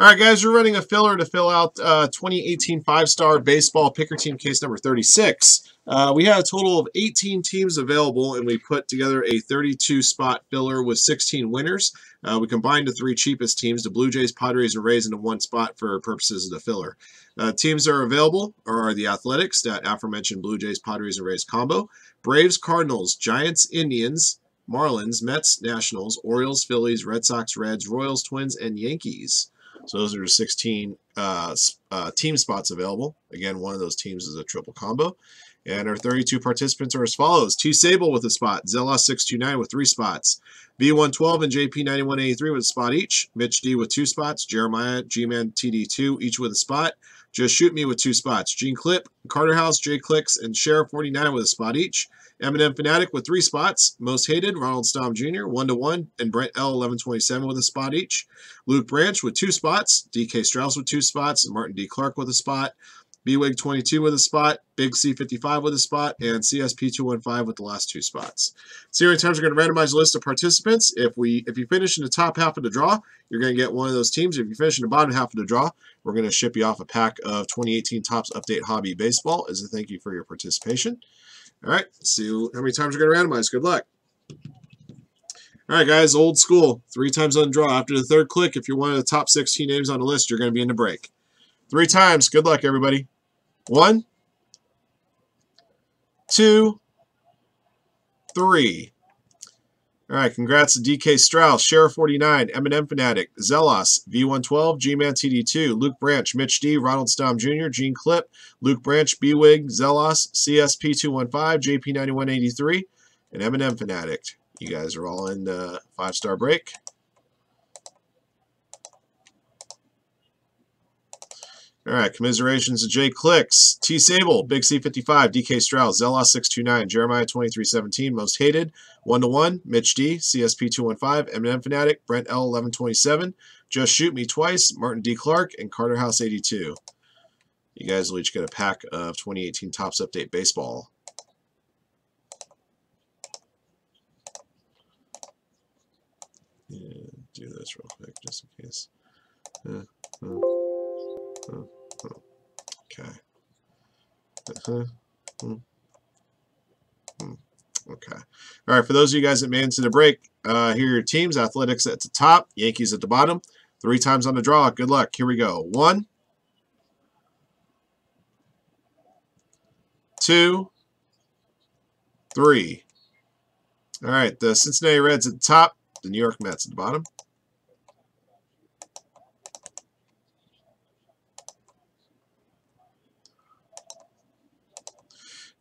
All right, guys, we're running a filler to fill out 2018 five-star baseball picker team case number 36. We had a total of 18 teams available, and we put together a 32-spot filler with 16 winners. We combined the three cheapest teams, the Blue Jays, Padres, and Rays, into one spot for purposes of the filler. Teams that are available are the Athletics, that aforementioned Blue Jays, Padres, and Rays combo, Braves, Cardinals, Giants, Indians, Marlins, Mets, Nationals, Orioles, Phillies, Red Sox, Reds, Royals, Twins, and Yankees. So those are 16 team spots available. Again, one of those teams is a triple combo. And our 32 participants are as follows. T. Sable with a spot. Zella629 with 3 spots. B112 and JP9183 with a spot each. Mitch D with 2 spots. Jeremiah, G-Man, TD2 each with a spot. Just Shoot Me with 2 spots. Gene Clip, Carter House, J Clicks, and Sheriff49 with a spot each. Eminem Fanatic with 3 spots. Most Hated, Ronald Stom Jr., 1-to-1, and Brent L1127 with a spot each. Luke Branch with 2 spots. DK Strauss with 2 spots. And Martin D. Clark with a spot. BWig22 with a spot, Big C55 with a spot, and CSP215 with the last 2 spots. So here times we're going to randomize a list of participants. If you finish in the top half of the draw, you're going to get one of those teams. If you finish in the bottom half of the draw, we're going to ship you off a pack of 2018 Topps Update Hobby Baseball as a thank you for your participation. All right, see how many times we're going to randomize. Good luck. All right, guys, old school. 3 times on the draw. After the 3rd click, if you're one of the top 16 names on the list, you're going to be in the break. 3 times. Good luck, everybody. 1, 2, 3. All right, congrats to DK Strauss, Sheriff49, M&M Fanatic, Zelos, V112, G-Man TD2, Luke Branch, Mitch D, Ronald Stom Jr., Gene Clip, Luke Branch, B-Wig, Zelos, CSP215, JP9183, and M&M Fanatic. You guys are all in the 5-star break. All right, commiserations to J Clicks, T Sable, Big C55, DK Strauss, Zelos629, Jeremiah2317, Most Hated, 1-to-1, Mitch D, CSP215, M&M Fanatic, Brent L1127, Just Shoot Me Twice, Martin D. Clark, and Carter House82. You guys will each get a pack of 2018 Topps Update Baseball. Yeah, do this real quick just in case. Okay. Okay. All right, for those of you guys that made it to the break, here are your teams. Athletics at the top, Yankees at the bottom. 3 times on the draw. Good luck. Here we go. 1, 2, 3. All right, the Cincinnati Reds at the top, the New York Mets at the bottom.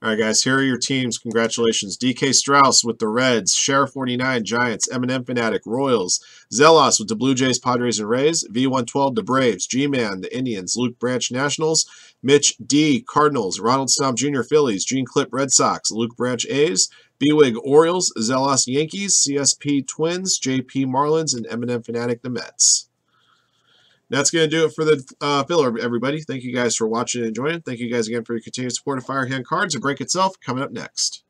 All right, guys, here are your teams. Congratulations. DK Strauss with the Reds, Sheriff49, Giants, M&M Fanatic, Royals, Zelos with the Blue Jays, Padres, and Rays, V112, the Braves, G-Man, the Indians, Luke Branch, Nationals, Mitch D, Cardinals, Ronald Stom Jr., Phillies, Gene Clip, Red Sox, Luke Branch, A's, B-Wig, Orioles, Zelos, Yankees, CSP, Twins, JP, Marlins, and M&M Fanatic, the Mets. That's going to do it for the filler, everybody. Thank you guys for watching and joining. Thank you guys again for your continued support of Firehand Cards. The break itself coming up next.